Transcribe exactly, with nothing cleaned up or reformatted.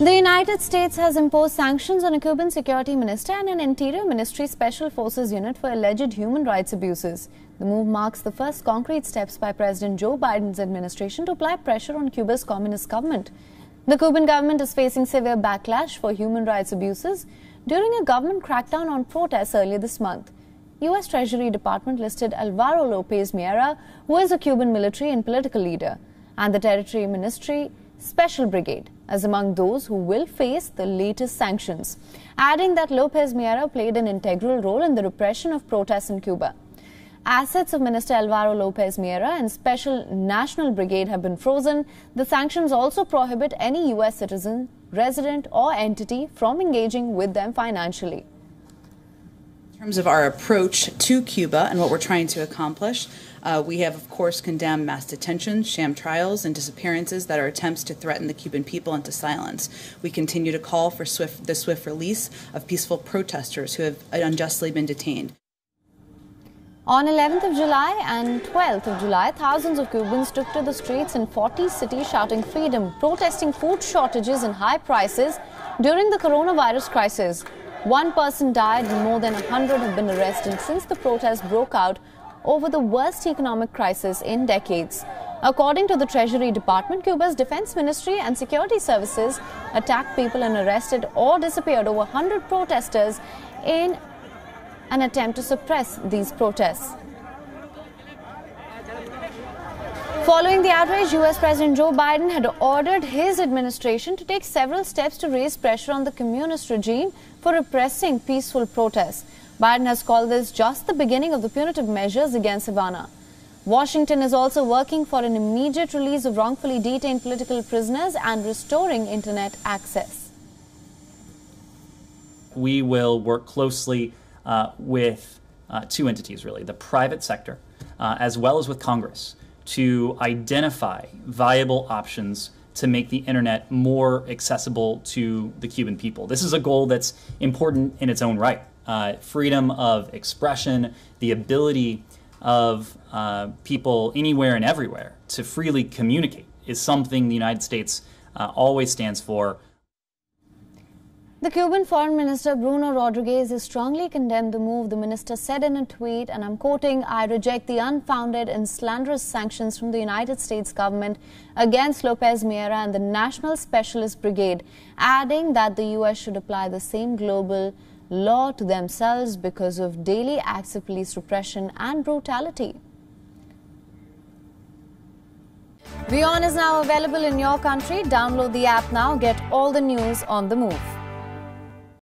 The United States has imposed sanctions on a Cuban security minister and an Interior Ministry Special Forces unit for alleged human rights abuses. The move marks the first concrete steps by President Joe Biden's administration to apply pressure on Cuba's communist government. The Cuban government is facing severe backlash for human rights abuses during a government crackdown on protests earlier this month. U S Treasury Department listed Alvaro Lopez Miera, who is a Cuban military and political leader, and the Territory Ministry Special Brigade as among those who will face the latest sanctions, adding that Lopez Miera played an integral role in the repression of protests in Cuba. Assets of Minister Alvaro Lopez Miera and Special National Brigade have been frozen. The sanctions also prohibit any U S citizen, resident or entity from engaging with them financially. In terms of our approach to Cuba and what we're trying to accomplish, uh, we have, of course, condemned mass detentions, sham trials, and disappearances that are attempts to threaten the Cuban people into silence. We continue to call for swift, the swift release of peaceful protesters who have unjustly been detained. On eleventh of July and twelfth of July, thousands of Cubans took to the streets in forty cities shouting freedom, protesting food shortages and high prices during the coronavirus crisis. One person died and more than one hundred have been arrested since the protest broke out over the worst economic crisis in decades. According to the Treasury Department, Cuba's Defense Ministry and Security Services attacked people and arrested or disappeared over one hundred protesters in an attempt to suppress these protests. Following the outrage, U S President Joe Biden had ordered his administration to take several steps to raise pressure on the communist regime for repressing peaceful protests. Biden has called this just the beginning of the punitive measures against Havana. Washington is also working for an immediate release of wrongfully detained political prisoners and restoring internet access. We will work closely uh, with uh, two entities, really, the private sector uh, as well as with Congress, to identify viable options to make the internet more accessible to the Cuban people. This is a goal that's important in its own right. Uh, freedom of expression, the ability of uh, people anywhere and everywhere to freely communicate is something the United States uh, always stands for. The Cuban Foreign Minister Bruno Rodriguez has strongly condemned the move. The minister said in a tweet, and I'm quoting, "I reject the unfounded and slanderous sanctions from the United States government against Lopez Miera and the National Specialist Brigade," adding that the U S should apply the same global law to themselves because of daily acts of police repression and brutality. WION is now available in your country. Download the app now. Get all the news on the move.